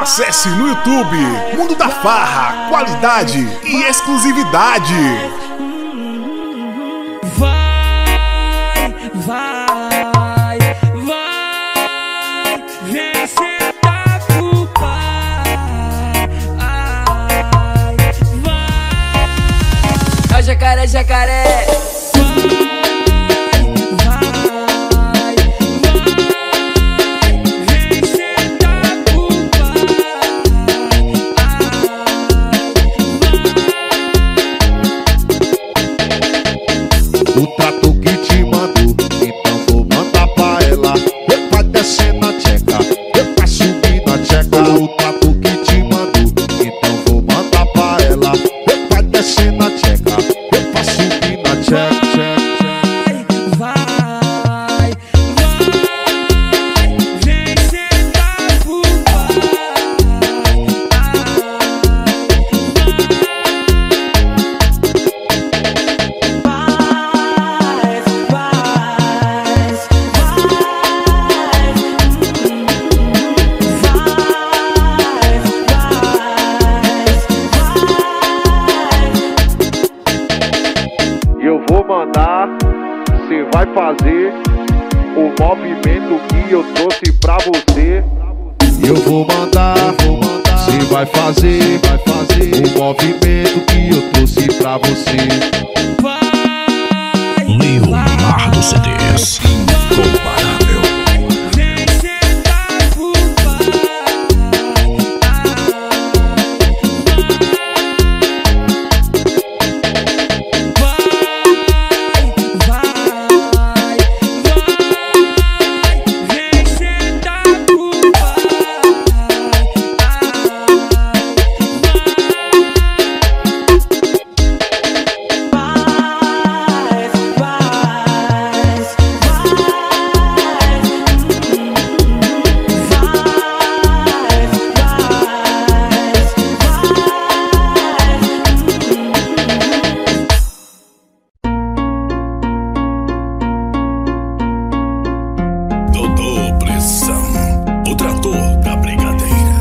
Acesse no YouTube Mundo da Farra, qualidade e exclusividade. Vai, vencer da culpa. Vai, é o jacaré. O trato que te mandou, então vou mandar pra ela. Eu vai descer na tcheca, eu vai subir na tcheca. O trato que te mandou, então vou mandar pra ela. Eu vai descer na tcheca, eu vai subir na tcheca. Vai, vem sentar pro pai. Vou mandar, cê vai fazer o movimento que eu trouxe pra você. Eu vou mandar, cê vai fazer o movimento que eu trouxe pra você. Leonardo CDs, incomparável. Dodô Pressão, o trator da brigadeira.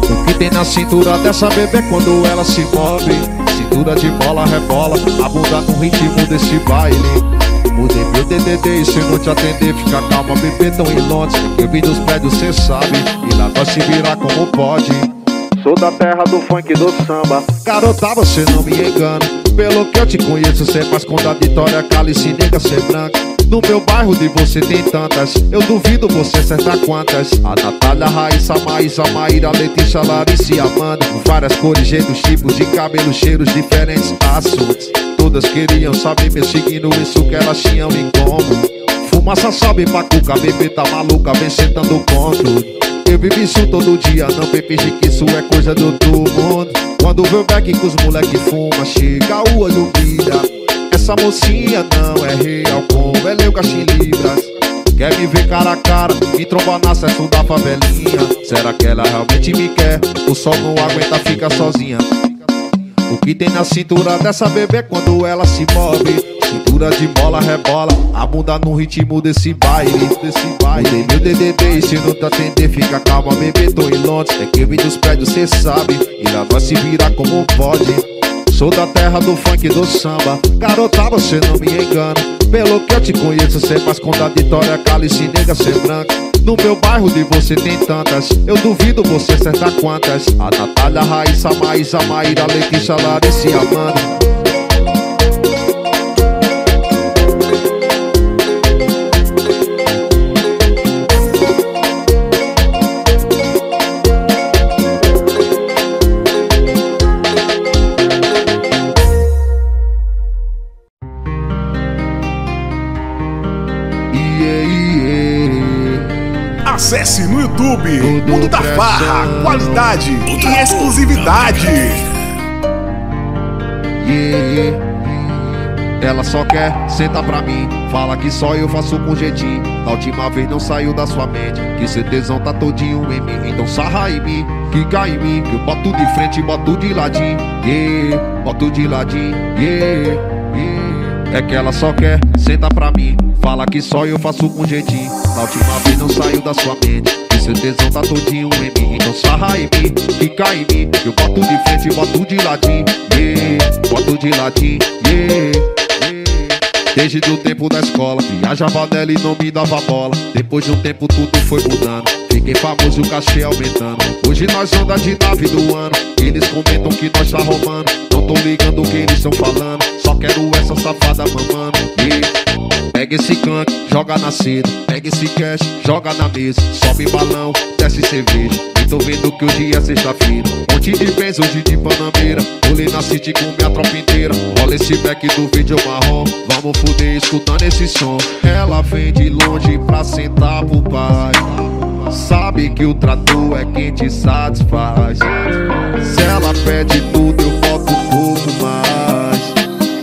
O que tem na cintura dessa bebê quando ela se move? Cintura de bola, rebola, a bunda no ritmo desse baile. Mudei meu DDD e se não te atender, fica calma, bebê, tão em Londres. Eu vim dos prédios, cê sabe, e lá vai se virar como pode. Sou da terra do funk e do samba. Garota, você não me engana. Pelo que eu te conheço, cê faz contraditória, cálice, nega, cê branca. No meu bairro de você tem tantas, eu duvido você acertar quantas. A Natália, a Raíssa, a Maísa, a Maíra, a Letícia, a Larissa e a Amanda. Várias cores, jeitos, tipos de cabelo, cheiros diferentes, assuntos. Todas queriam saber me seguindo, isso que elas tinham em comum. Fumaça sobe pra cuca, bebê tá maluca, vem sentando o conto. Eu vivo isso todo dia, não vem fingir que isso é coisa do outro mundo. Quando vê o back que os moleque fuma, chega o olho brilha. Essa mocinha não é real, como ela é o caixa em libras. Quer me ver cara a cara, me tromba no acesso da favelinha. Será que ela realmente me quer? O sol não aguenta, fica sozinha. O que tem na cintura dessa bebê quando ela se move? Cintura de bola, rebola, a bunda no ritmo desse baile. Mudei meu DDD e se não te atender, fica calma, bebê, tô em Londres. É que eu vim dos prédios, cê sabe, e lá vai se virar como pode. Sou da terra do funk e do samba. Garota, você não me engana. Pelo que eu te conheço, cê faz contraditória, cálice, nega, cê branca. No meu bairro de você tem tantas, eu duvido você acertar quantas. A Natália, a Raíssa, a Maísa, a Maíra, a Letícia, a Larissa e a Amanda. Acesse no YouTube Mundo da Farra, qualidade e exclusividade. Ela só quer sentar pra mim, fala que só eu faço com jeitinho. Da última vez não saiu da sua mente, que cê tesão tá todinho em mim. Então sarra em mim, que cai em mim, que eu boto de frente e boto de ladinho. Boto de ladinho, é que ela só quer sentar pra mim. Fala que só eu faço com jeitinho. Na última vez não saiu da sua mente. E seu tesão tá todinho em mim. Então sarra em mim, fica em mim. Eu boto de frente, boto de ladinho, yeah. Boto de ladinho, yeah. Desde o tempo da escola, viajava dela e não me dava bola. Depois de um tempo tudo foi mudando, fiquei famoso e o cachê aumentando. Hoje nós anda de nave do ano, eles comentam que nós tá roubando. Não tô ligando o que eles tão falando, só quero essa safada mamando, yeah. Pega esse canto, joga na seda, pega esse cash, joga na mesa. Sobe balão, desce cerveja, e tô vendo que hoje é sexta-feira. Monte de bens, hoje de panameira, olhei na city com minha tropa inteira. Olha esse back do vídeo marrom, vamos fuder escutando esse som. Ela vem de longe pra sentar pro pai, sabe que o trato é quem te satisfaz. Se ela pede tudo eu boto um pouco mais.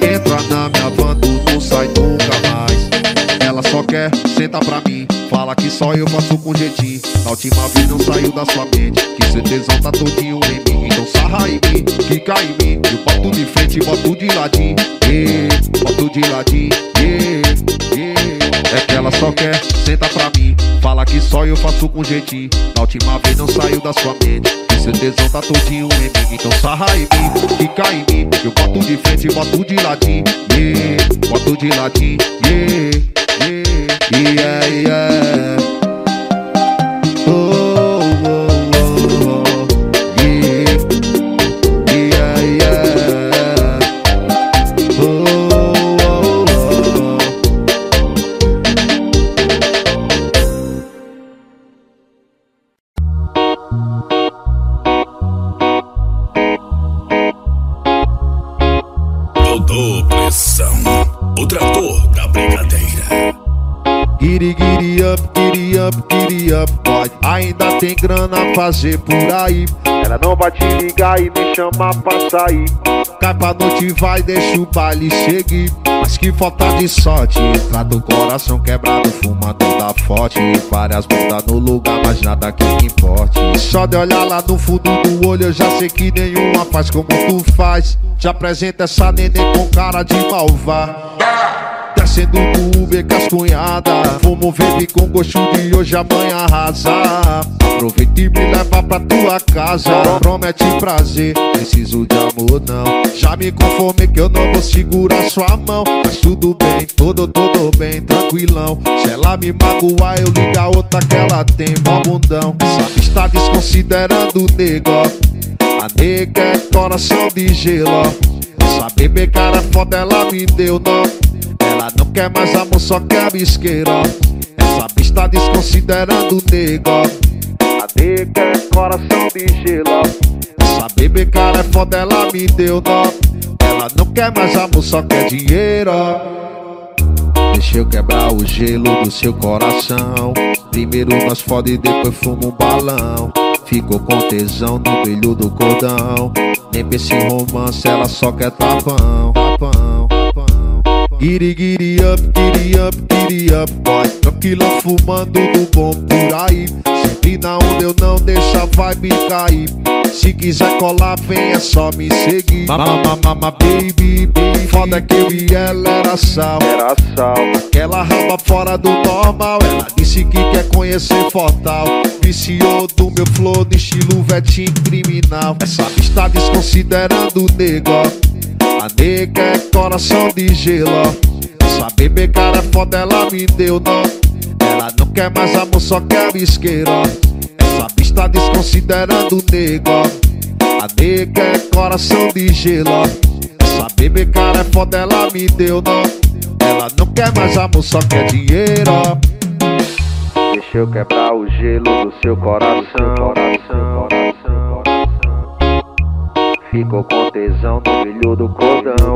Entra na minha van, tu não sai nunca mais. Ela só quer sentar pra mim, fala que só eu faço com jeitinho. Na última vez não saiu da sua mente, que seu tesão tá todinho em mim. Então sarra em mim, fica em mim. Eu boto de frente, boto de ladinho, yeah. Boto de ladinho, yeah, yeah. É que ela só quer sentar pra mim, fala que só eu faço com jeitinho. Na última vez não saiu da sua mente, que seu tesão tá todinho em mim. Então sarra em mim, fica em mim. Eu boto de frente, boto de ladinho, yeah. Boto de ladinho, yeah. Yeah, yeah. Oh, oh, oh, oh. Yeah, yeah, yeah. Oh, oh, oh, oh. Dodô Pressão, o trator da brigadeira. Giddy up, giddy up, boy. Ainda tem grana a fazer por aí. Ela não vai te ligar e me chamar pra sair. Cai pra noite, vai, deixa o baile seguir. Mas que falta de sorte, entra do coração quebrado, fumando da forte. Várias botas no lugar, mas nada que importe. Só de olhar lá no fundo do olho eu já sei que nenhuma faz como tu faz. Te apresenta essa neném com cara de malvá. Descendo do Uber cascunhada, vou mover com gosto de hoje amanhã arrasar. Aproveita e me leva pra tua casa, promete prazer, preciso de amor não. Já me conformei que eu não vou segurar sua mão, mas tudo bem, todo bem, tranquilão. Se ela me magoar eu ligo a outra que ela tem mó bundão. Sabe, está desconsiderando o nego, a nega é coração de gelo. Sabe, bem cara foda, ela me deu nó. Ela não quer mais amor, só quer bisqueira. Essa bicha tá desconsiderando o nego, a nega é coração de gelo. Essa bebê cara é foda, ela me deu nó. Ela não quer mais amor, só quer dinheiro. Deixa eu quebrar o gelo do seu coração. Primeiro nós fode e depois fuma um balão. Ficou com tesão no brilho do cordão. Nem pra esse romance, ela só quer tapão, tapão. Giddy up, giddy up, boy. Tranquilão fumando do bom por aí. Sempre na onda eu não deixo a vibe cair. Se quiser colar, vem, é só me seguir. Mama, baby, baby. Foda que eu e ela era sal. Aquela raba fora do normal. Ela disse que quer conhecer Fortal. Viciou do meu flow de estilo vetinho criminal. Essa bicha tá desconsiderando o nego, a nega é coração de gelo. Essa bebê cara foda, ela me deu nó. Ela não quer mais amor, só quer bisqueira. Essa bicha tá desconsiderando o nego, a nega é coração de gelo. Essa bebê cara foda, ela me deu nó. Ela não quer mais amor, só quer dinheiro. Deixa eu quebrar o gelo do seu coração. Ficou com tesão no brilho do cordão.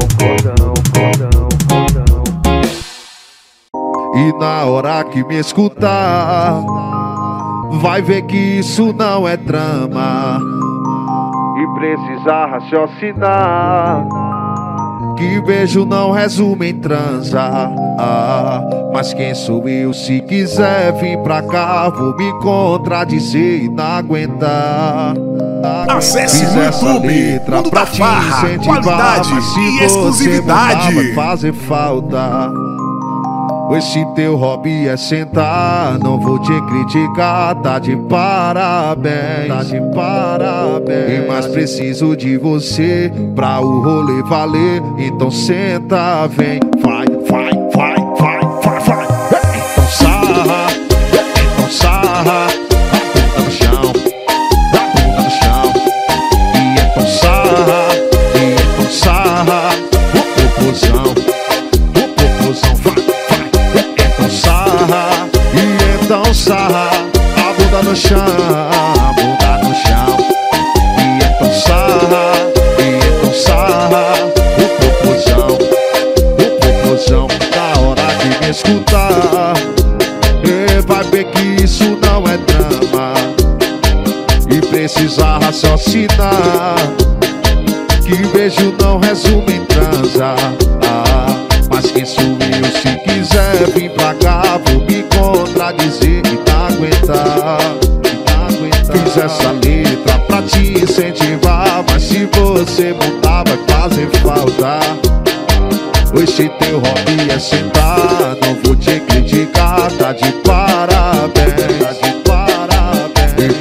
E na hora que me escutar, vai ver que isso não é trama. E precisar raciocinar, que beijo não resume em transa. Mas quem sou eu, se quiser vir pra cá, vou me contradizer e não aguentar. Acesse o YouTube, Mundo da Farra, qualidade e exclusividade. Fazer falta. Esse teu hobby é sentar, não vou te criticar, tá de parabéns, tá de parabéns. E mais preciso de você pra o rolê valer, então senta, vem, vai, vai, vai, vai, vai, vai. Então sarra, então sarra, dá no chão, dá bunda no chão. E então sarra, e então sarra, o popozão, vai. Então sarra, a bunda no chão, a bunda no chão. E então sarra, o popozão. Na hora de me escutar, e vai ver que isso não é drama, e precisa raciocinar, que beijo não resume em transa. Mas quem sumiu, se quiser vir pra cá, vou me contradizer e tá aguentar. Fiz essa letra pra te incentivar, mas se você voltar vai fazer falta. Hoje teu hobby é sentar, não vou te criticar, tá de parabéns.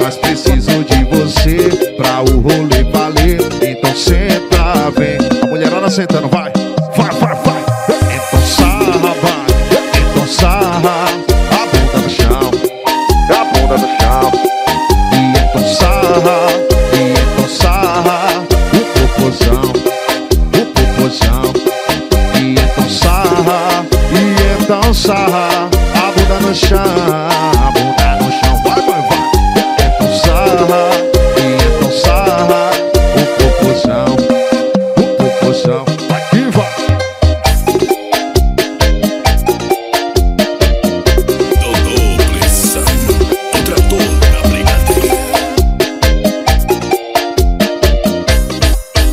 Mas preciso de você pra o rolê valer, então senta, vem. A mulherada sentando, vai. Então sarra, a bunda no chão, a bunda no chão, vai. Então sarra, o popozão, vai que vai. Dodô Pressão, o trator da brigadeira. Dodô Pressão, o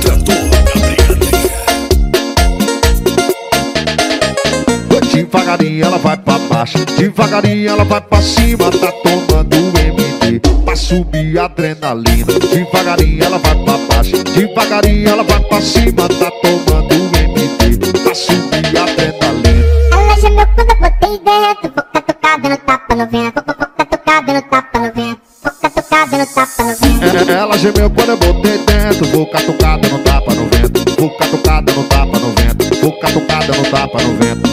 trator da brigadeira. Devagarinho ela vai pra baixo, devagarinho ela vai pra cima, tá tomando MD pra subir a adrenalina. Devagarinho ela vai pra baixo, devagarinho ela vai pra cima, tá tomando MD pra subir a adrenalina. Ela já meu quando eu botei dentro, boca tocada no tapa no vento, boca tocada no tapa no vento. Ela gemeu quando eu botei dentro, boca tocada no tapa no vento, boca tocada no tapa no vento, boca tocada no tapa no vento.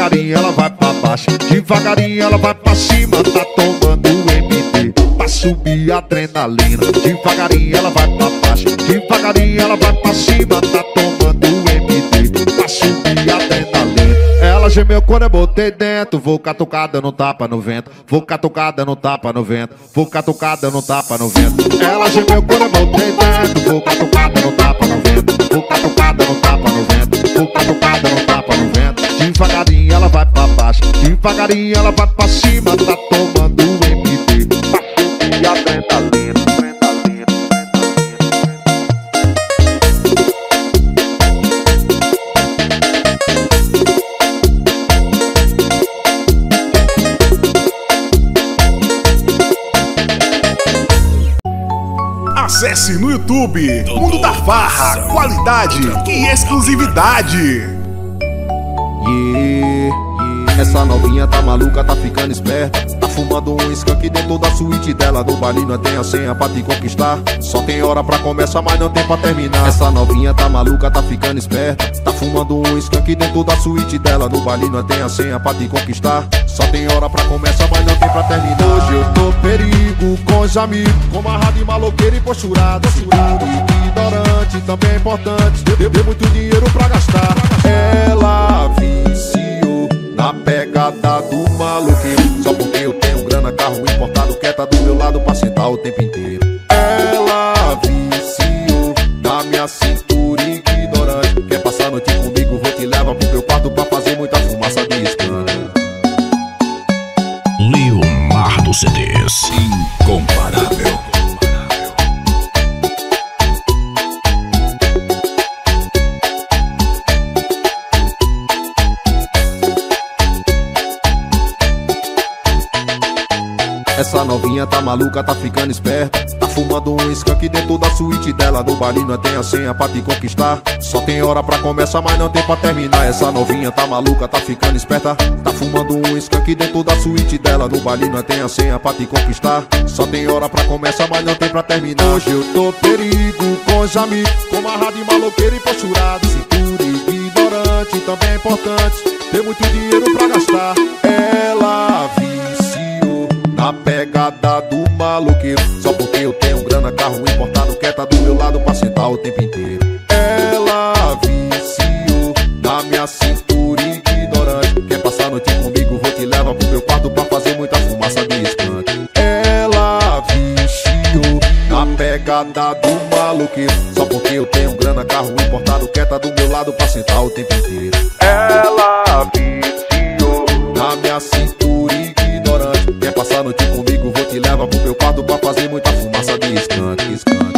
Devagarinho ela vai pra baixo, devagarinho ela vai pra cima, tá tomando MD pra subir a adrenalina. Devagarinho ela vai pra baixo, devagarinho ela vai pra cima, tá tomando MD pra subir a adrenalina. Ela gemeu quando eu botei dentro, vou catucada no tapa no vento, vou catucada no tapa no vento, vou catucada no tapa no vento. Ela gemeu quando eu botei dentro, vou catucada no tapa no vento, vou catucada no tapa no vento, vou catucada no tapa no vento. Devagarinho ela vai pra baixo, devagarinho ela vai pra cima, tá tomando MD pra subir a adrenalina. Acesse no YouTube, Mundo da Farra, qualidade e exclusividade. Essa novinha tá maluca, tá ficando esperta. Tá fumando um skunk dentro da suíte dela. Do baile não tem a senha pra te conquistar. Só tem hora pra começar, mas não tem pra terminar. Essa novinha tá maluca, tá ficando esperta. Tá fumando um skunk dentro da suíte dela. Do baile não tem a senha pra te conquistar. Só tem hora pra começar, mas não tem pra terminar. Hoje eu tô perigo com os amigos, com marra de maloqueiro e posturado. Ignorante, também é importante. Deu muito dinheiro pra gastar. Ela viciou na pegada do maluqueiro. Só porque eu tenho grana, carro importado, quieta do meu lado pra sentar o tempo inteiro. Ela viciou na minha Essa novinha tá maluca, tá ficando esperta. Tá fumando um skunk dentro da suíte dela. Do barino tem a senha pra te conquistar. Só tem hora pra começar, mas não tem pra terminar. Essa novinha tá maluca, tá ficando esperta. Tá fumando um skunk dentro da suíte dela. Do barino tem a senha pra te conquistar. Só tem hora pra começar, mas não tem pra terminar. Hoje eu tô perigo com os amigos, com marra de maloqueiro e posturado. Cintura ignorante, também é importante ter muito dinheiro pra gastar. Ela viciou na pegada do maloqueiro. Só porque eu tenho grana, carro importado, quer tá do meu lado pra sentar o tempo inteiro. Ela viciou na minha cintura ignorante. Quer passar a noite comigo, vou te levar pro meu quarto pra fazer muita fumaça de escante. Ela viciou na pegada do maloqueiro. Só porque eu tenho grana, carro importado, quer tá do meu lado pra sentar o tempo inteiro. Ela viciou na minha cintura ignorante. Quer passar a noite comigo, vou te levar pro meu quarto pra fazer muita fumaça de skunk, skunk.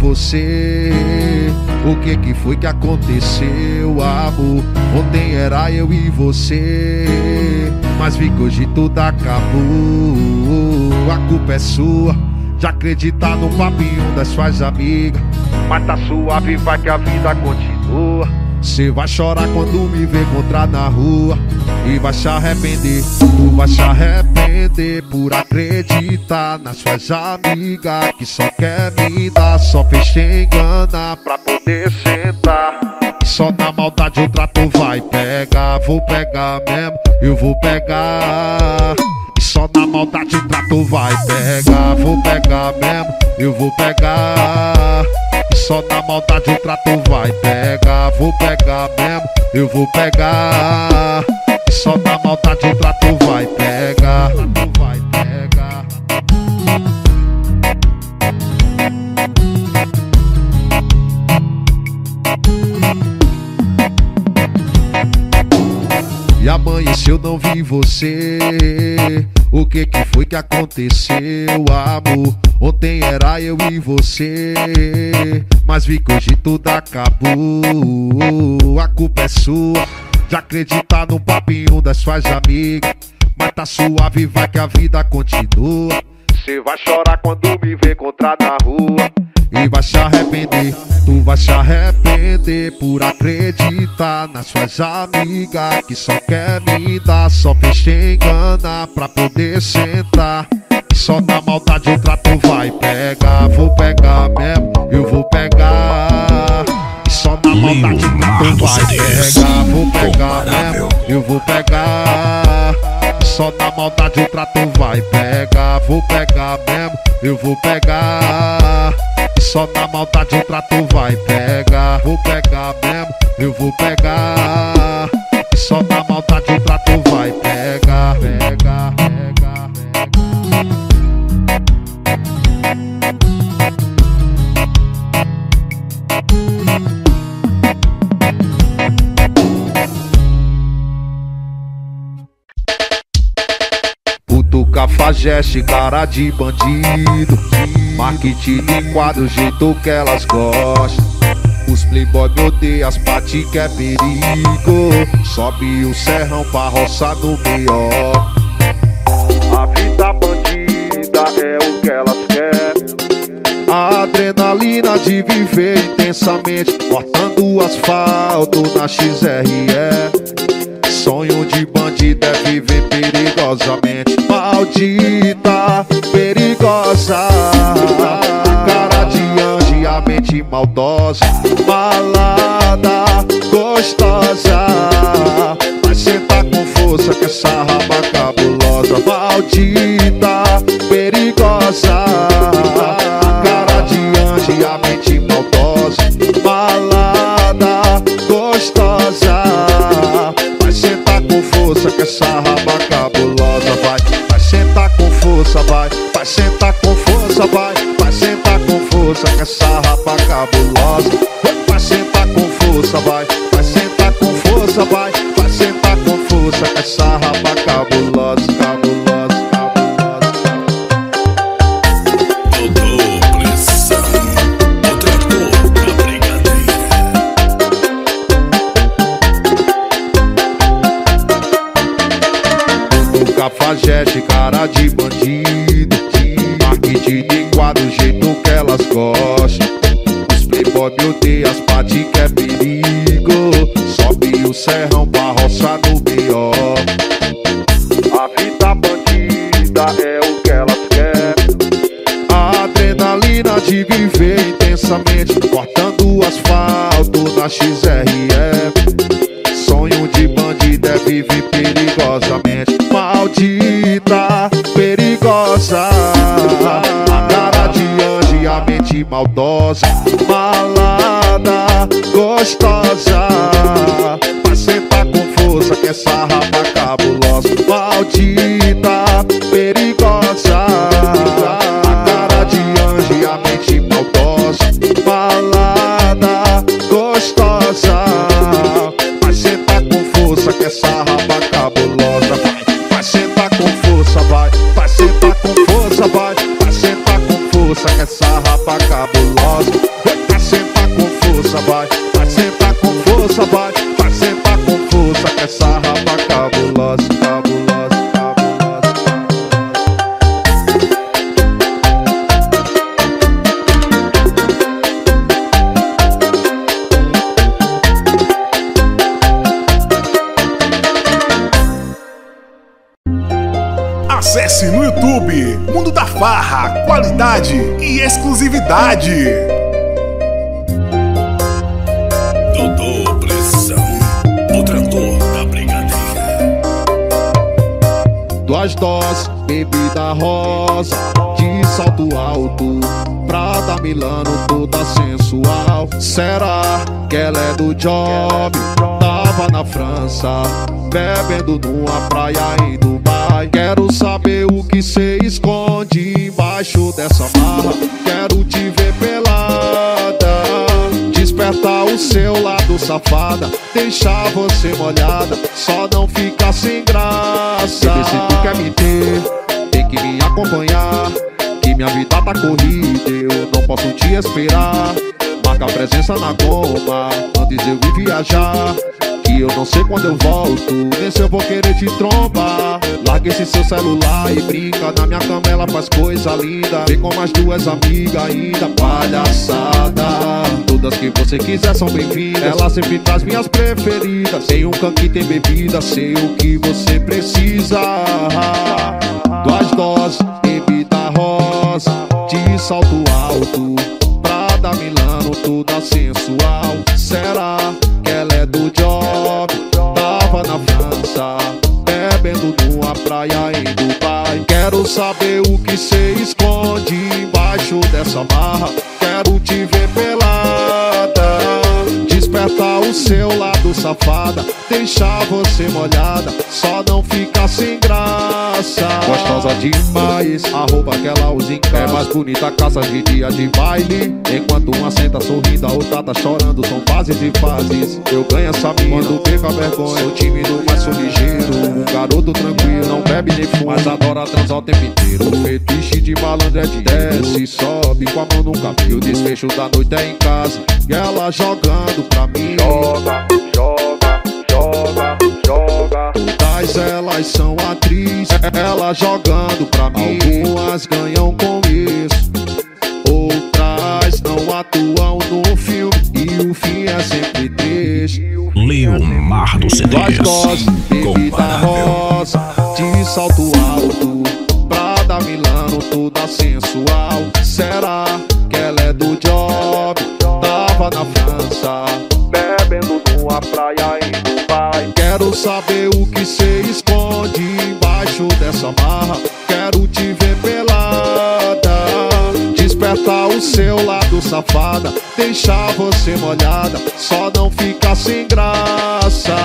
Você, o que que foi que aconteceu, amor? Ontem era eu e você, mas vi que hoje tudo acabou. A culpa é sua de acreditar no papinho das suas amigas, mas tá suave, vai que a vida continua. Cê vai chorar quando me ver encontrar na rua e vai se arrepender. Tu vai se arrepender por acreditar nas suas amigas que só quer me dar, só fez engana pra poder sentar. E só na maldade o trato vai pegar, vou pegar mesmo, eu vou pegar. E só na maldade o trato vai pegar, vou pegar mesmo, eu vou pegar. E só na maldade o trato vai pegar, vou pegar mesmo, eu vou pegar. E só na maldade o trato vai pegar. E amanheceu, não vi você. O que que foi que aconteceu, amor? Ontem era eu e você, mas vi que hoje tudo acabou. A culpa é sua de acreditar no papinho das suas amigas, mas tá suave, vai que a vida continua. Cê vai chorar quando me ver encontrar na rua e vai se arrepender. Tu vai se arrepender por acreditar nas suas amigas que só quer me dar, só fez engana pra poder sentar. E só na maldade o trato vai pegar, vou pegar mesmo, eu vou pegar. E só na maldade o trato vai pegar, vou pegar mesmo, eu vou pegar. E só na maldade o trato vai pegar, vou pegar mesmo, eu vou pegar. E só na maldade o trato vai pegar, vou pegar mesmo, eu vou pegar. E só na maldade o trato vai pegar, pegar, pegar, pegar. Puto cafajeste, cara de bandido. Marketing de quadro, jeito que elas gostam. Os playboy me odeia, as pati que é perigo. Sobe o serrão pra roçar no melhor. A vida bandida é o que elas querem. A adrenalina de viver intensamente, cortando o asfalto na XRE. Sonho de bandido é viver perigosamente. Maldita, perigosa, cara de anjo e a mente maldosa. Malada, gostosa, mas cê tá com força que essa raba cabulosa. Maldita, perigosa, cara de anjo e a mente maldosa. Malada, gostosa, mas cê tá com força que essa raba cabulosa. Vai só vai. Vai sentar com força com essa rapa cabulosa. Vai sentar com força, vai. Vai sentar com força, vai. Vai sentar com força com essa rapa cabulosa, cabulosa, cabulosa. Dodô Pressão, o trator da brigadeira. Cafajeste, cara de bandido. Marketing de quadro, jeito que elas gostam. Os playboy odeia as pati que é perigo. Sobe o serrão pra roça no B.O. A vida bandida é o que elas querem. A adrenalina de viver intensamente, cortando o asfalto na XRF. Sonho de bandida é viver perigosamente. Maldita, perigosa, a cara de anjo e a mente maldosa. Malada, gostosa, vai sentar com força que essa rapa cabulosa. Maldita, perigosa, a cara de anjo e a mente maldosa. Malada, gostosa, vai sentar com força que essa rapa cabulosa. Vai sentar com força, vai. Vai sentar com força, vai. Vai sentar com força com essa rapa cabulosa. Vai sentar com força, vai. Vai sentar com força, vai. Vai sentar com força com essa rapa cabulosa, cabulosa, Acesse no YouTube Mundo da Farra, qualidade e exclusividade. Dodô Pressão, o trator da brigadeira. 2 doses, bebida rosa, de salto alto, Prada Milano toda sensual. Será que ela é do job? Tava na França, bebendo numa praia em Dubai. Quero saber o que cê esconde embaixo dessa marra. Quero te ver pelada, despertar o seu lado safada, deixar você molhada, só não ficar sem graça. Bebê, se tu quer me ter, tem que me acompanhar, que minha vida tá corrida, eu não posso te esperar. Marca a presença na goma, antes eu ir viajar, que eu não sei quando eu volto, nem se eu vou querer te trombar. Larga esse seu celular e brinca, na minha cama ela faz coisa linda. Vem com mais 2 amigas ainda, palhaçada. Todas que você quiser são bem-vindas, ela sempre traz minhas preferidas. Tem um canque, tem bebida, sei o que você precisa. 2 doses, bebida rosa, de salto alto, Prada Milano toda sensual. Será que ela é do job? Tava na França, bebendo numa praia em Dubai. Quero saber o que cê esconde embaixo dessa barra. Quero te ver pelada, despertar o seu lado safada, deixar você molhada, só não ficar sem graça. Gostosa demais, a roupa que ela usa em casa é mais bonita, caça de dia de baile. Enquanto uma senta sorrindo, a outra tá chorando, são fases e fases. Eu ganho essa mina, quando perco a vergonha. Sou tímido, mas sou ligeiro, um garoto tranquilo, não bebe nem fuma, mas adora transar o tempo inteiro. O fetiche de malandro é de desce, sobe com a mão no cabelo. O desfecho da noite é em casa, e ela jogando pra mim. Joga, joga, joga, joga. Todas elas são atrizes, ela jogando pra mim. Algumas ganham com isso, outras não atuam no filme, e o fim é sempre triste. Leonardo Cedeiros, 2 doses, bebida rosa, de salto alto, Prada Milano toda sensual. Será que ela é do job? Tava na França, bebendo numa praia em Dubai. Quero saber o que cê esconde embaixo dessa marra. Quero te ver pelada, despertar o seu lado safada, deixar você molhada, só não ficar sem graça.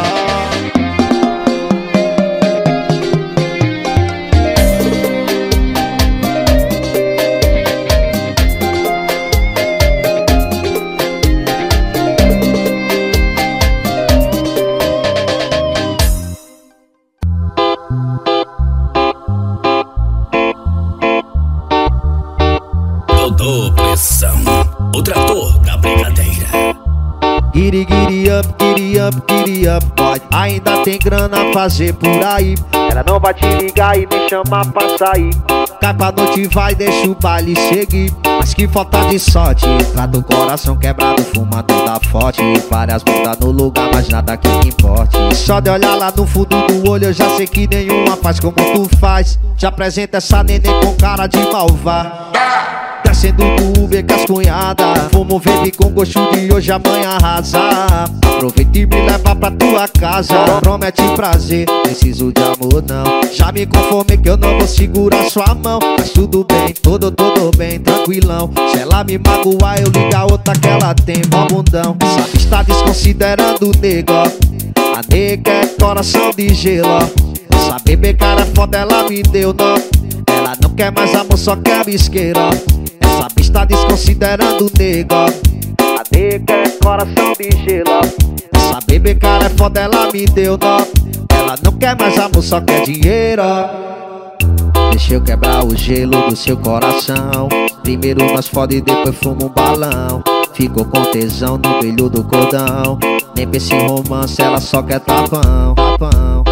guiri guiri up, guiri up, guiri up, boy. Ainda tem grana a fazer por aí. Ela não vai te ligar e me chamar pra sair. Cai pra noite, vai, deixa o baile seguir. Mas que falta de sorte, tá do coração quebrado, fuma toda forte. Várias bundas no lugar, mas nada que importe. Só de olhar lá no fundo do olho, eu já sei que nenhuma faz como tu faz. Te apresenta essa neném com cara de malvá. Descendo do Uber com as cunhadas, fumo verde com gosto de hoje, amanhã arrasa. Aproveita e me leva pra tua casa, promete prazer, preciso de amor não. Já me conformei que eu não vou segurar sua mão, mas tudo bem, todo bem, tranquilão. Se ela me magoar, eu ligo a outra que ela tem, mó bundão. Sabe, está desconsiderando o nego, a nega é coração de gelo. Essa bebê cara foda, ela me deu nó. Ela não quer mais amor, só quer bisqueira. Essa bicha tá desconsiderando o nego, a nega é coração de gelo. Essa bebê cara é foda, ela me deu nó. Ela não quer mais amor, só quer dinheiro. Deixa eu quebrar o gelo do seu coração. Primeiro nós foda e depois fuma um balão. Ficou com tesão no brilho do cordão. Nem pra esse romance, ela só quer tapão, tapão.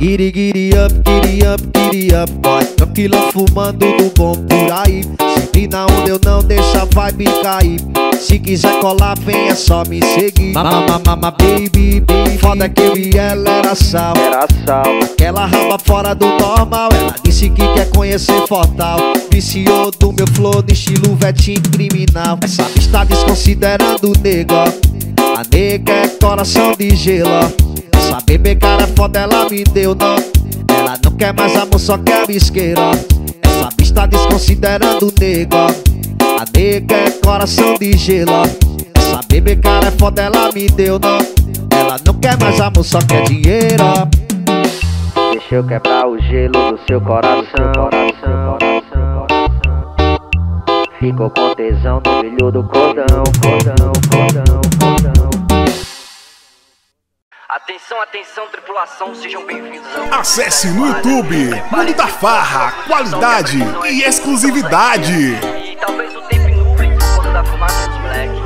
Giri giri up, giri up, giri up, boy. Tranquilão fumando do bom por aí. Sempre na onda eu não deixo a vibe cair. Se quiser colar, vem, é só me seguir. Mama, mama, mama, baby, baby. Foda que eu e ela era sal. Aquela raba fora do normal. Ela disse que quer conhecer Fortal. Viciou do meu flow de estilo vetinho criminal. Essa bicha tá desconsiderando o nego, a nega é coração de gelo. Essa bebê cara foda, ela me deu nó. Ela não quer mais amor, só quer bisqueira. Essa bicha tá desconsiderando o nego, a nega é coração de gelo. Essa bebê cara é foda, ela me deu nó. Ela não quer mais amor, só quer dinheiro. Deixa eu quebrar o gelo do seu coração. Ficou com tesão no brilho do cordão, cordão. Atenção, atenção, tripulação, sejam bem-vindos. Acesse no YouTube, Mundo da Farra, qualidade e exclusividade. E talvez o tempo nublem quando da fumaça dos moleques.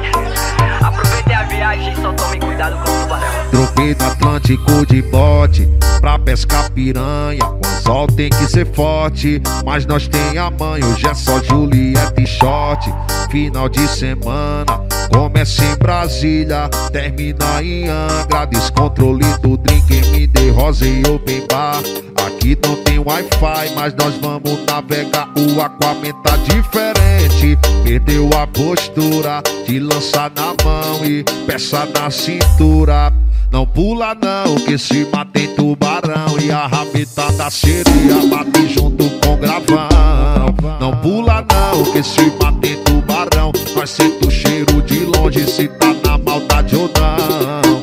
Aproveitem a viagem, só tomem cuidado com o tubarão. Tropei no Atlântico de bote, pra pescar piranha, o anzol tem que ser forte. Mas nós tem a mãe, hoje é só Juliette e short. Final de semana, começa em Brasília, termina em Angra. Descontrole do drink, MD, Rosa e Open Bar. Aqui não tem Wi-Fi, mas nós vamos navegar. O Aquaman tá diferente, perdeu a postura de lançar na mão e peça na cintura. Não pula não, que se mata em tubarão. E a rabitada seria bate junto com gravão. Não pula não, que se mata em tubarão. Nós sente o cheiro de longe, se tá na maldade ou não.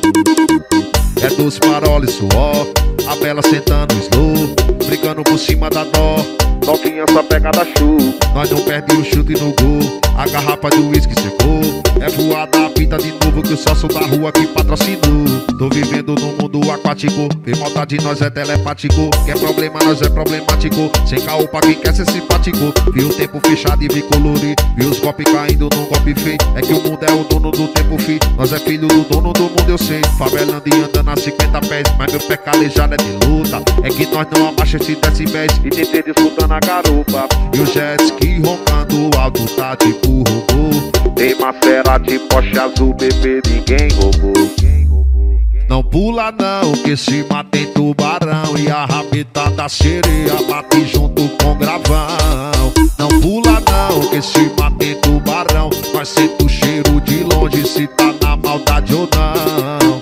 É dos faroles suor, a bela sentando slow, brincando por cima da dó. Novinha só pega da chuva, nós não perde o chute no gol. A garrafa de uísque secou, é voada a pinta de novo que o sócio da rua que patrocinou. Tô vivendo num mundo aquático, tem vontade de nós é telepático. Quer problema, nós é problemático. Sem caô pra quem quer ser simpático. Vi o tempo fechado e vi colorir, vi os golpes caindo num golpe feio. É que o mundo é o dono do tempo, fi. Nós é filho do dono do mundo, eu sei. Favelando e andando a 50 pés, mas meu pé calejado é de luta. É que nós não abaixa esses decibéis e tentei disputando a garupa. E o jet ski roncando alto, tá tipo robô. Tem Maserati, Porsche azul, bebê, ninguém roubou. Não pula não, que se mata em tubarão. E a rabitada sereia bate junto com gravão. Não pula não, que se mata em tubarão. Nós sente o cheiro de longe, se tá na maldade ou não.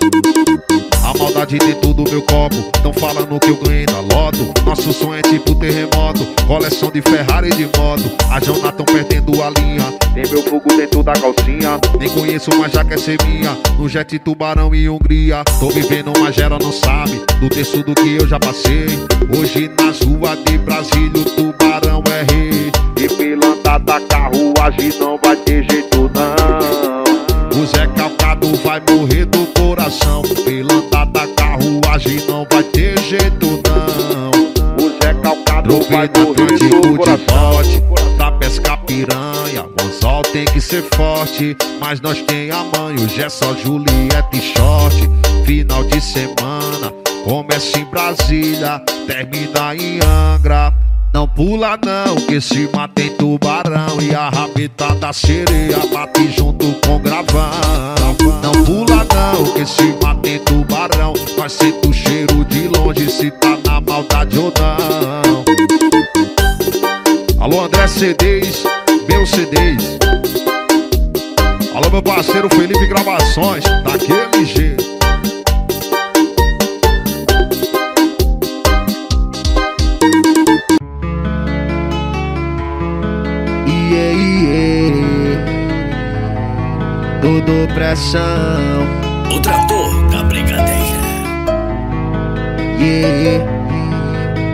A maldade dentro do meu copo, tão falando que eu ganhei na loto. Nosso sonho é tipo terremoto, coleção de Ferrari e de moto. A Jonathan tão perdendo a linha, tem meu fogo dentro da calcinha. Nem conheço, mas já quer ser minha, no jet tubarão e Hungria. Tô vivendo, mas geral não sabe do texto do que eu já passei. Hoje nas ruas de Brasília o tubarão é rei. E pilantada carruagem não vai ter jeito não. O Zé Calcado vai morrer do coração. Pilantada carruagem não vai ter jeito não. O Zé Calcado vai morrer do coração. Pra pescar piranha, o anzol tem que ser forte, mas nós tem a mãe, hoje é só Juliette e short. Final de semana, começa em Brasília, termina em Angra. Não pula não, que se mata em Tubarão, e a rabeta da sereia bate junto com gravão. Não pula não, que se mata em Tubarão, vai ser o cheiro de longe, se tá na maldade ou não. Alô André CDs, meus CDs. Alô meu parceiro Felipe Gravações, daquele jeito. Dodo pressão, o trator da brigadeira.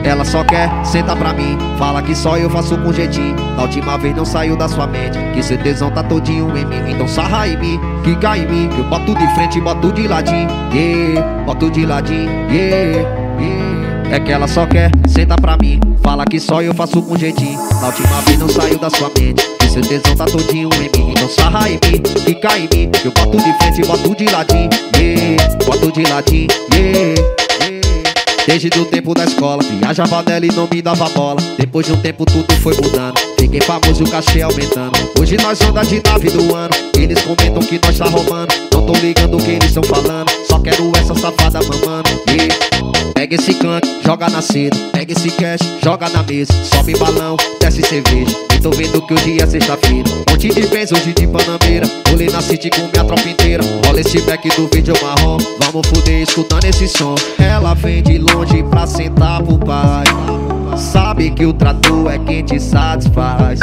Ela só quer sentar pra mim, fala que só eu faço com jeitinho. Da última vez não saiu da sua mente, que seu tesão tá todinho em mim. Então sarra em mim, fica em mim, que eu boto de frente e boto de ladinho. Boto de ladinho, É que ela só quer sentar pra mim, fala que só eu faço com jeitinho. Da última vez não saiu da sua mente, seu tesão tá todinho em mim. Então sarra em mim, fica em mim, eu boto de frente e boto de ladinho. Boto de ladinho, Desde o tempo da escola, viajava dela e não me dava bola. Depois de um tempo tudo foi mudando, fiquei famoso e o cachê aumentando. Hoje nós anda de nave do ano, eles comentam que nós tá roubando. Não tô ligando o que eles tão falando, só quero essa safada mamando. Pega esse canto, joga na seda, pega esse cash, joga na mesa. Sobe balão, desce cerveja, e tô vendo que hoje é sexta-feira. Monte de vez, hoje de Panameira, rolê na city com minha tropa inteira. Rola esse back do vídeo marrom, vamos fuder escutando esse som. Ela vem de longe pra sentar pro pai, sabe que o trato é quem te satisfaz.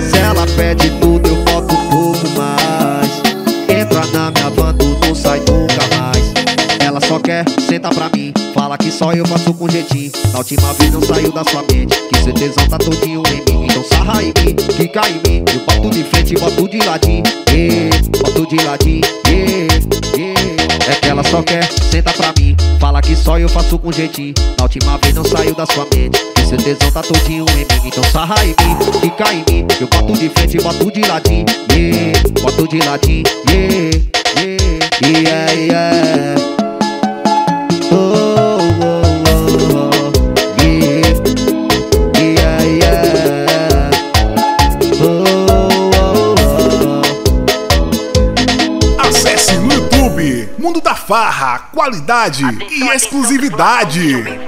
Se ela pede tudo, eu boto um pouco mais. Entra na minha banda, não sai nunca mais. Ela só quer sentar pra mim, fala que só eu faço com jeitinho. Na última vez não saiu da sua mente, que seu tesão tá todinho em mim. Então sarra em mim, fica em mim, eu boto de frente e boto de ladinho. Boto de ladinho, É que ela só quer sentar pra mim, fala que só eu faço com jeitinho. Na última vez não saiu da sua mente, que seu tesão tá todinho em mim. Então sarra em mim, fica em mim, eu boto de frente e boto de ladinho. Boto de ladinho, Mundo da Farra, qualidade e exclusividade. Prepare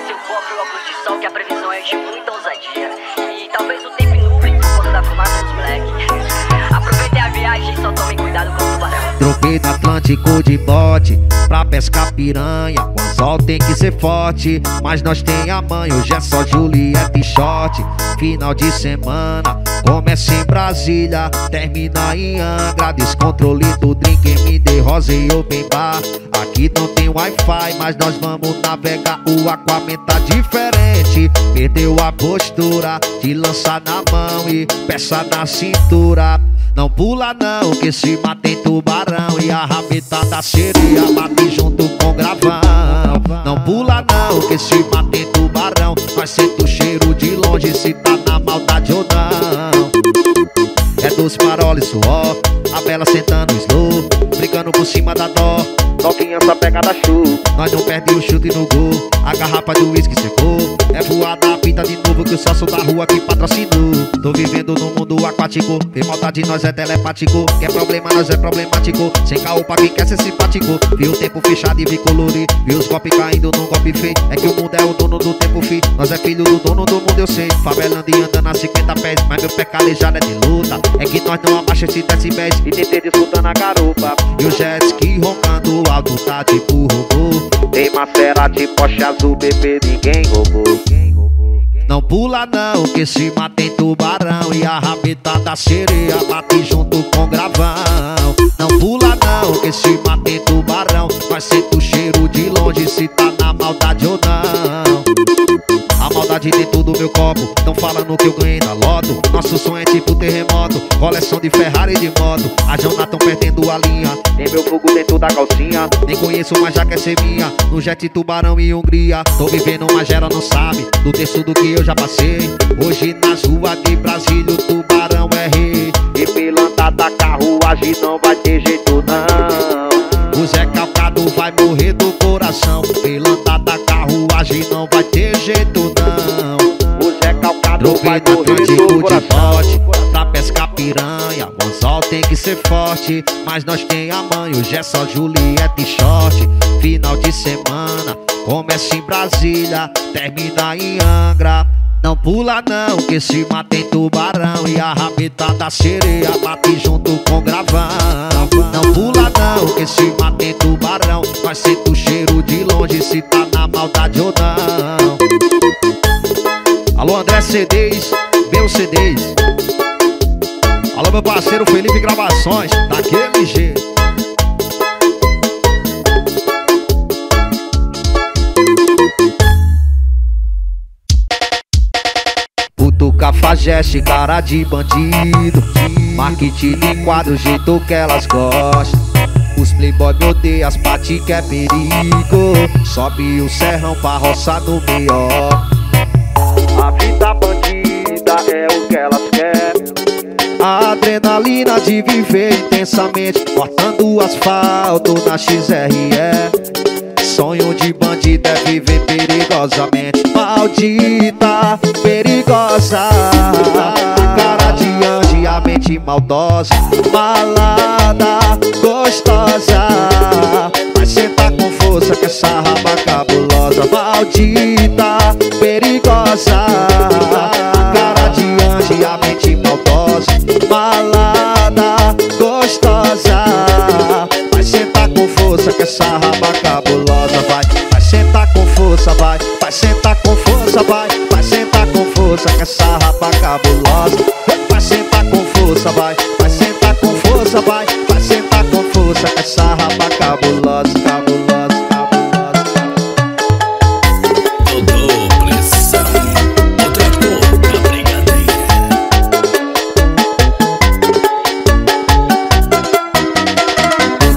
seu copo e óculos de sol, que a previsão é de muita ousadia. E talvez o tempo nublado quando da fumaça dos moleques. Aproveitem a viagem e só tomem cuidado com o tubarão. Tropei no Atlântico de bote pra pescar piranha. O anzol tem que ser forte, mas nós tem a mãe, hoje é só Juliette e short. Final de semana, começa em Brasília, termina em Angra. Descontrole do drink, MD, rosa e open bar. Aqui não tem wi-fi, mas nós vamos navegar. O aquaman tá diferente, perdeu a postura de lança na mão e peça na cintura. Não pula não, que se mata em Tubarão, e a rabeta da sereia bate junto com gravão. Não pula não, que se mata em Tubarão, vai sentir o cheiro de longe, se tá na maldade ou não. É dos paroles suor, a bela sentando slow, brincando por cima da dó. Só criança pega da chuva, nós não perde o chute no gol. A garrafa do uísque secou, é voada a pinta de novo, que o sócio da rua que patrocinou. Tô vivendo no mundo aquático, tem maldade nós é telepático. Quer problema nós é problemático, sem caô pra quem quer ser simpático. Vi o tempo fechado e vi colorir, vi os copos caindo num copo feio. É que o mundo é o dono do tempo, fi, nós é filho do dono do mundo, eu sei. Favelando e andando a 50 pés, mas meu pé calejado é de luta. É que nós não abaixa esse 10 pés, e tentei disputando a garupa. E o jet ski roncando alto tá tipo robô. Tem Maserati, Porsche azul, bebê, ninguém roubou. Não pula não, que se mata em Tubarão, e a rabeta da sereia bate junto com gravão. Não pula não, que se mata em Tubarão, vai sentir o cheiro de longe, se tá na maldade ou não. A maldade dentro do meu copo, tão falando que eu ganhei na loto. Nosso sonho é tipo terremoto, coleção de Ferrari e de moto. A Jonathan tão perdendo a linha, tem meu fogo dentro da calcinha. Nem conheço, mas já quer ser minha, no jet Tubarão e Hungria. Tô vivendo, mas ela não sabe do terço do que eu já passei. Hoje nas ruas de Brasília o Tubarão é rei. E pilanta da carruagem não vai ter jeito não. O Zé Calcado vai morrer do coração. Pilanta da carruagem não vai ter jeito não. O Zé Calcado vai morrer do coração. Pra pescar piranha, o anzol tem que ser forte. Mas nós tem a mãe, hoje é só Juliette e short. Final de semana, começa em Brasília, termina em Angra. Não pula não, que se mata em Tubarão. E a rabeta da sereia bate junto com gravão. Não pula não, que se mata em Tubarão. Nós sente o cheiro de longe, se tá na maldade ou não. Alô André CDs, meu CDs. Alô meu parceiro Felipe Gravações, daquele jeito. Cafajeste, cara de bandido. Marketing de quadro, jeito que elas gostam. Os playboy me odeiam, as pati que é perigo. Sobe o serrão pra roçar no B.O. A vida bandida é o que elas querem. A adrenalina de viver intensamente, cortando o asfalto na XRE. Sonho de bandido é viver perigosamente. Maldita, perigosa, cara de anjo, a mente maldosa. Malada, gostosa, mas senta com força que essa raba cabulosa. Maldita, perigosa, cara de anjo, a mente maldosa. Malada, gostosa, mas senta com força que essa raba cabulosa. Vai, vai sentar com força, vai sentar com força que essa rapa cabulosa. Vai sentar com força, vai sentar com força, vai sentar com força que essa rapa cabulosa, cabulosa, cabulosa. Dodô Pressão, o trator da brigadeira.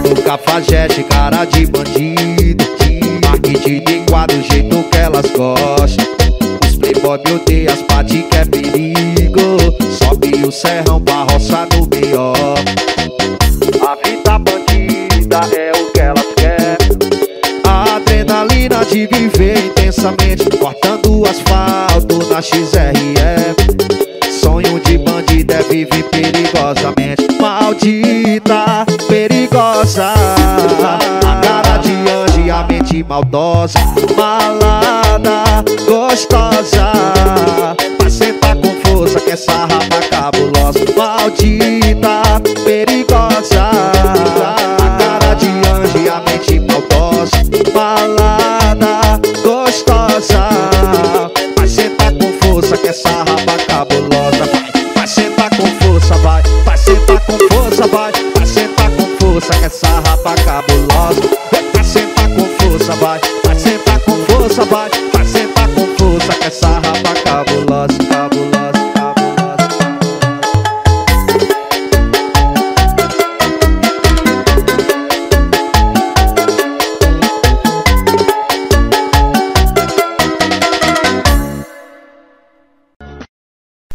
Mundo cafajeste, cara de bandido. Marketing de quadro, o jeito que elas gostam. Os playboy me odeiam, as pati que é perigo. Sobe o serrão pra roça no B.O. A vida bandida é o que elas querem. A adrenalina de viver intensamente, cortando o asfalto na XRE. Sonho de bandido é viver perigosamente. Maldita, perigosa, a cara de anjo e a mente maldosa. Malada, gostosa, vai sentar com força que essa rapa cabulosa. Maldita, perigosa, a cara de anjo e a mente maldosa. Malada, gostosa, vai sentar com força que essa rapa cabulosa. Vai sentar com força, vai sentar com força, vai sentar com força que essa rapa cabulosa. Vai sentar com força, vai sentar com força que essa rapa cabulosa, cabulosa, cabulosa.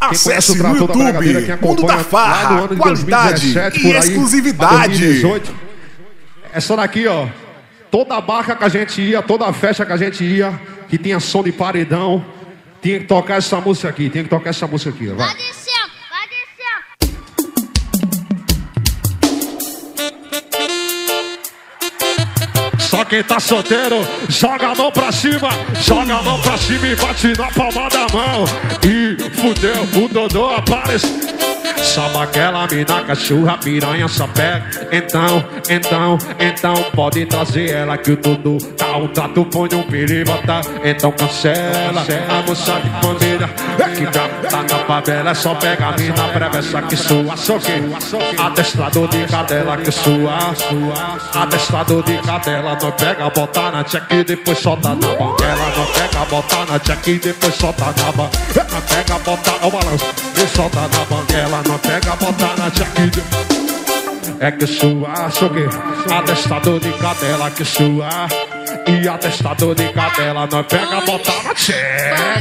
Acesse no YouTube, Mundo da Farra, qualidade e exclusividade. 2018. É só daqui, ó. Toda barca que a gente ia, toda festa que a gente ia, que tinha som de paredão, tinha que tocar essa música aqui, tinha que tocar essa música aqui, vai. Vai descendo, vai descendo. Só quem tá solteiro, joga a mão pra cima, joga a mão pra cima e bate na palma da mão. E fudeu, o Dodô aparece. Chama aquela mina, cachorra, piranha, sapé. Então pode trazer ela que o Dudu tá um tatu, põe um piribata. Então cancela a moça de bandeira que tá na favela. É só pega a mina, prevessa que sua. Só que adestrador de cadela que sua. Adestrador de cadela, não pega, bota na tcheca e depois solta na banguela. Não pega, bota na tcheca e depois solta na banguela. Não pega, bota o balanço e solta na banguela. Não pega, bota na tcheca e depois... É que sua, açougueiro, adestador de cadela que sua. E adestador de cadela, nós pega, bota na tcheca.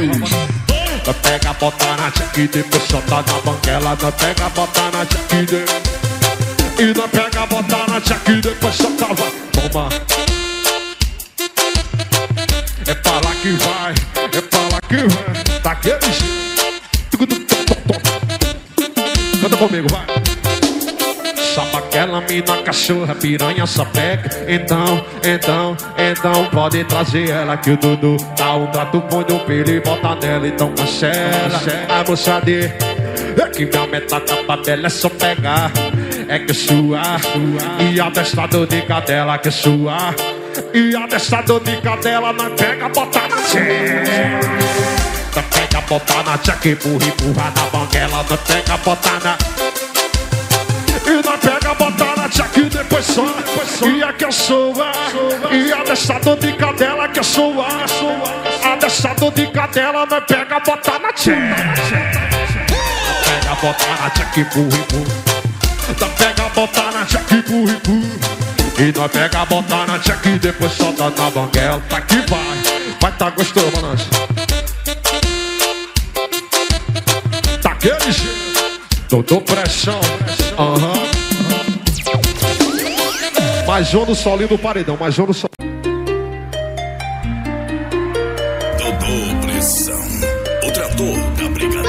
Nós pega, bota na tcheca e depois solta na banguela. Nós pega, bota na tcheca e depois... E nós pega, bota na tcheca e depois solta na toma. É pra lá que vai, é pra lá que vai. Daquele jeito. Canta comigo, vai. Chama aquela mina, cachorra, piranha, sapeca. Então pode trazer ela que o Dudu dá um trato, põe no pelo e bota nela. Então cancela a moça de que minha meta tá pra dela, é só pegar. É que sua e adestador de cadela que sua. E adestador de cadela não pega, bota na tcheca. Pega, bota na tcheca, empurra, empurra na banguela. Não pega, bota na... E nós pega, bota na tcheca e depois só. E a que eu sou, e adestador de cadela que eu sou. Adestador de cadela, nós pega, bota na tcheca. Pega, bota na tcheca e burribu. Nós pega, bota na tcheca e burribu. E nós pega, bota na tcheca e depois solta na banguela. Tá que vai, vai tá gostoso, balança. Tá que ligeiro. Dodô Pressão. Mais um no solinho do paredão, mais um no solinho. Dodô Pressão, o trator da brigada.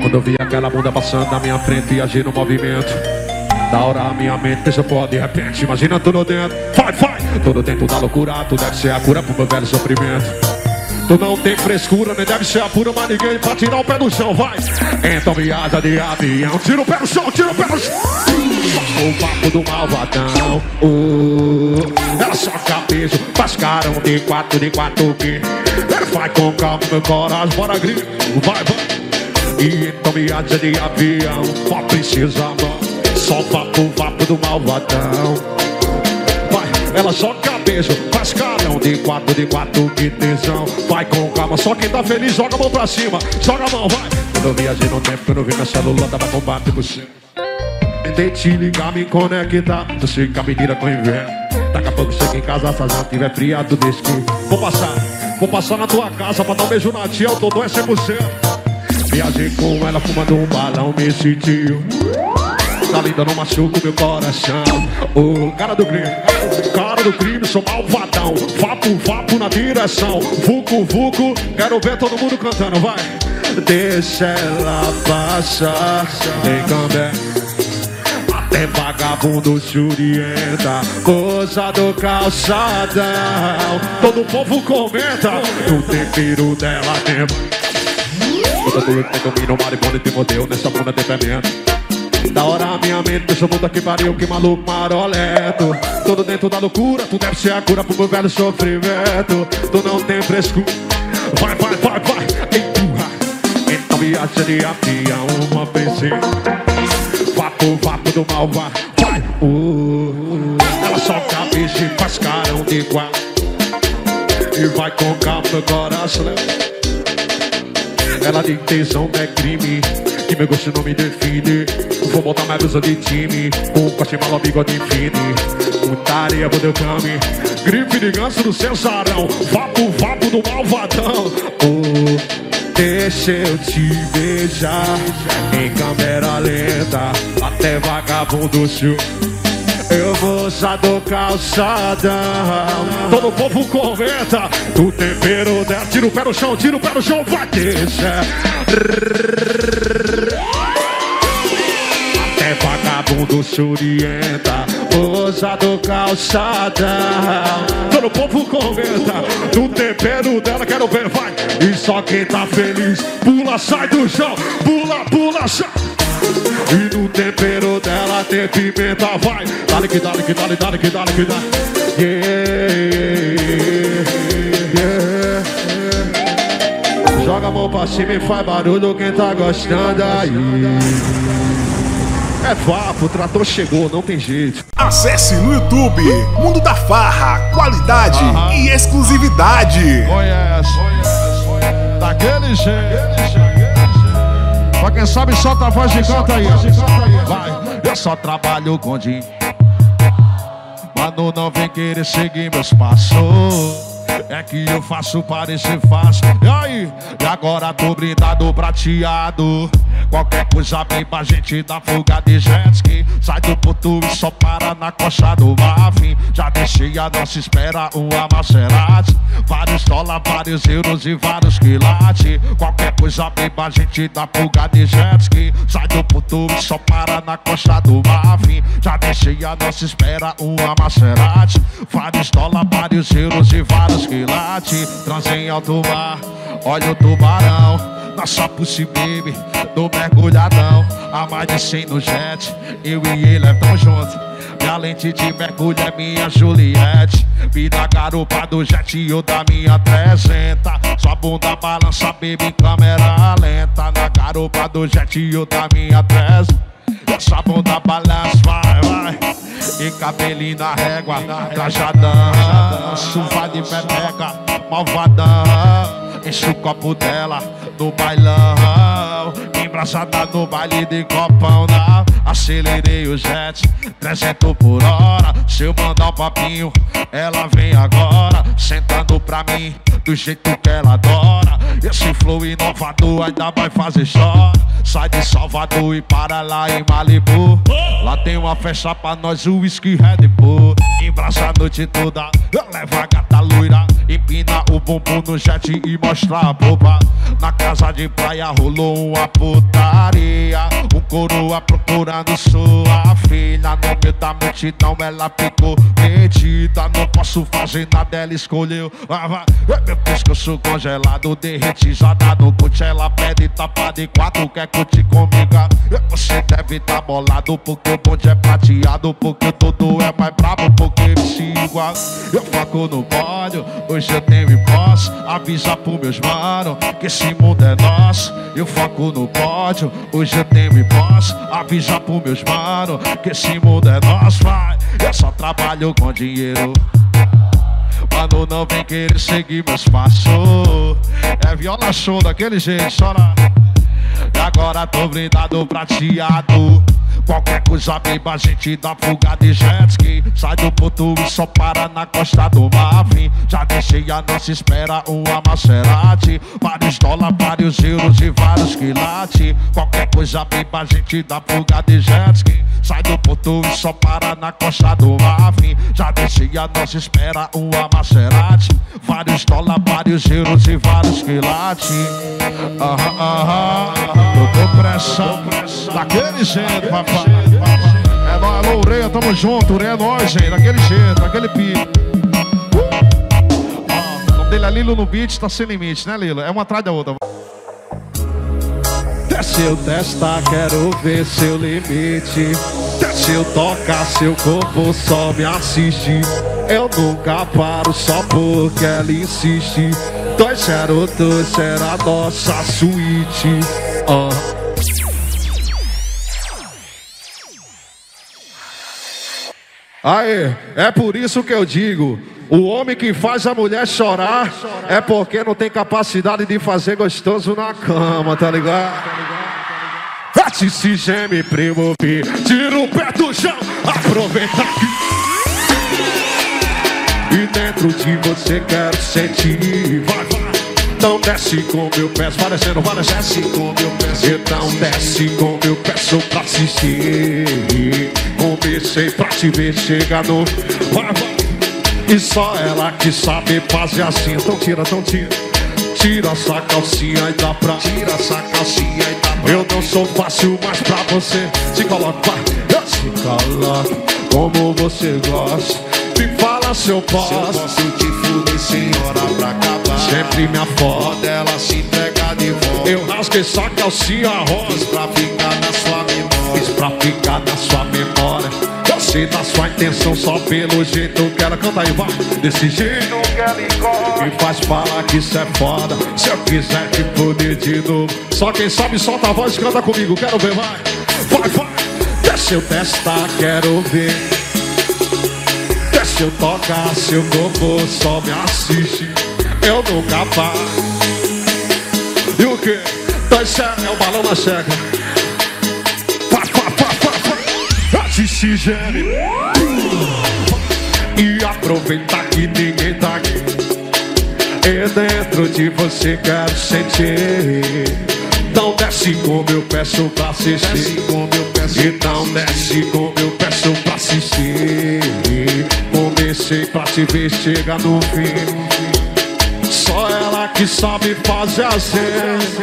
Quando eu vi aquela bunda passando na minha frente e agir no movimento, da hora a minha mente deixa porra de repente. Imagina tudo dentro, vai. Tudo dentro da loucura, tu deve ser a cura pro meu velho sofrimento. Tu não tem frescura, nem deve ser apuro, mas ninguém pra tirar o pé do chão, vai. Então viaja de avião, tira o pé do chão, tira o pé do chão. O papo do malvadão, ela só cabeça, faz carão de quatro que vai com calma, meu coração, bora grito, vai. E então viaja de avião, só precisava, só papo do malvadão. Vai, ela só cabeça, faz carão de quatro, que tesão. Vai com calma, só quem tá feliz joga a mão pra cima. Joga a mão, vai. Quando eu viajei no tempo, quando eu vi minha celular, tava com bate por cima. Tentei te ligar, me conectar, tu fica mentira com inverno. Daqui a pouco chega em casa, se já tiver fria, tu deixa que... Vou passar na tua casa pra dar um beijo na tia, o Dodô é 100%. Viajei com ela, fumando um balão, me sentiu. Tá linda, não machuca o meu coração. Ô, cara do crime, sou malvadão. Vapo na direção. Vucu, quero ver todo mundo cantando, vai. Deixa ela passar, tem cambé. Até vagabundo se orienta, coisa do calçadão. Todo povo comenta, o tempero dela tem. Eu tô doido, tem domínio, maribondo e tem modelo. Nessa bunda tem fermento. Da hora a minha mente, deixa eu botar que pariu, que maluco maroleto. Todo dentro da loucura, tu deve ser a cura pro meu velho sofrimento. Tu não tem frescura, vai, empurra. Então viaja de avião, uma vez vapo do malva, vai. Ela só cabeça e faz carão de igual. E vai com calma no coração. Ela de intenção não é crime, que meu gosto não me define. Vou botar minha blusa de time, um corte malo, bigode fino. Muita areia, vou deu cami, gripe de ganso do seu sarão. Vapo do malvadão. Deixa eu te beijar em câmera lenta, até vagabundo chute. Eu vou usar do calçadão. Todo povo comenta, do tempero dela. Tira o pé no chão, vai deixar. Até vagabundo se orienta, usa do calçadão. Todo povo comenta, do tempero dela, quero ver, vai. E só quem tá feliz, pula, sai do chão. Pula, sai. tempero dela tem pimenta, vai. Dale que dale, que dale, dale que dale, que dale. Yeah. Joga a mão pra cima e faz barulho quem tá gostando aí. É vapo, o trator chegou, não tem jeito. Acesse no YouTube Mundo da Farra, qualidade e exclusividade. Oh yes. Daquele jeito. Pra quem sabe, solta a voz e canta aí. Vai. Eu só trabalho com dinheiro, mano, não vem querer seguir meus passos. É que eu faço parecer fácil. E aí? E agora tô brindado, prateado. Qualquer coisa bem pra gente dar fuga de jet ski. Sai do puto e só para na coxa do Mafim. Já deixei a nossa espera uma Maserati. Vários dólares, vários euros e vários quilates. Qualquer coisa bem pra gente dar fuga de jet ski. Sai do puto e só para na coxa do Mafim. Já deixei a nossa espera uma Maserati. Vários dólares, vários euros e vários quilates. Transem alto mar, olha o tubarão. Nossa pussy baby, do mergulhadão. Há mais de 100 no jet, eu e ele é tão junto. Minha lente de mergulho é minha Juliette. Vi da garupa do jet e eu da minha 300. Sua bunda balança, baby, câmera lenta. Na garupa do jet e eu da minha 300. Essa bunda balança, vai. E cabelinho na régua, trajadão. Chuva de pepeca, malvadão. Enche o copo dela no bailão, embraçada no baile de copão, na. Acelerei o jet, 300 por hora. Se eu mandar o papinho, ela vem agora. Sentando pra mim, do jeito que ela adora. Esse flow inovador ainda vai fazer história. Sai de Salvador e para lá em Malibu. Lá tem uma festa pra nós, o whisky Red Bull. Embraça a noite toda, leva a gata loira. Empina o bumbum no jet e mostra a boba. Na casa de praia rolou uma putaria. O coroa procurando sua filha. No meio da multidão ela ficou perdida. Não posso fazer nada, ela escolheu. Meu pescoço congelado, derretizada no coach. Ela pede tapa de 4, quer curtir comigo. Você deve tá bolado, porque o bonde é prateado. Porque o todo é mais brabo, porque me sigo. Eu foco no pódio, hoje eu tenho e posso. Avisa pro meus mano que esse mundo é nosso. Eu foco no pódio, hoje eu tenho e posso. Avisa pro meus mano que esse mundo é nosso, vai. Eu só trabalho com dinheiro, mano, não vem querer seguir meus passos. É viola show daquele jeito, chora. E agora tô brindado, prateado. Qualquer coisa beba, a gente dá fuga de jet ski. Sai do puto e só para na costa do Mafim. Já deixei a nossa espera uma Maserati. Vários dólares, vários euros e vários quilates. Qualquer coisa beba, a gente dá fuga de jet ski. Sai do puto e só para na costa do Mafim. Já deixei a nossa espera uma Maserati. Vários dólares, vários euros e vários quilates. Dodô Pressão, daquele jeito, papai. É nóis, alô, Reia, tamo junto, né? É nóis, gente, daquele jeito, daquele pico. O nome dele é Lilo no beat, tá sem limite, né, Lilo? É uma atrás da outra. Desce eu testar, quero ver seu limite. Desce eu tocar, seu corpo só me assiste. Eu nunca paro só porque ela insiste. 202 será a nossa suíte. Aê, é por isso que eu digo, o homem que faz a mulher chorar é porque não tem capacidade de fazer gostoso na cama, tá ligado? Bate se geme, primo, pi, tira o pé do chão, aproveita aqui. E dentro de você quero sentir, vai. Então desce com meu pé, vai descendo, vai descendo. Desce com meu pé, então desce com meu pé, só pra assistir. Comecei pra te ver chegando, vai, vai. E só ela que sabe fazer assim. Então tira, então tira. Tira essa calcinha e dá pra. Tira essa calcinha e dá pra. Eu não sou fácil, mas pra você se coloca, vai. Se coloca como você gosta. Me fala se eu posso. Se eu posso te fuder, senhora, pra acabar. Sempre me afoda, ela se pega de volta. Eu rasguei essa calcinha rosa pra ficar na sua memória. pra ficar na sua memória. Eu sei da sua intenção só pelo jeito que ela canta e vai. Desse jeito que ela engorda, que faz falar que isso é foda. Se eu quiser te poder de novo, só quem sabe solta a voz e canta comigo. Quero ver mais. Vai, vai. Desce eu testar, quero ver. Desce eu tocar, seu corpo só me assiste. Eu nunca paro. E o que? É o balão da checa. A gente se gere e aproveita que ninguém tá aqui. E dentro de você quero sentir. Então desce como eu peço pra assistir. Então desce como eu peço pra assistir. Comecei pra te ver, chega no fim. Só ela que sabe fazer assim.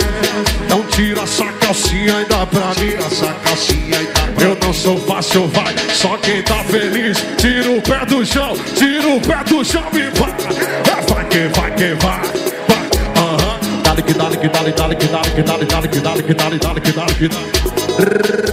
Não tira essa calcinha e dá pra mim. Eu não sou fácil, vai. Só quem tá feliz, tira o pé do chão. Tira o pé do chão e vai. É, vai que vai, que vai. Dale que dale, que dale, dale que dale, que dale, dale que dale, que dale, que dale.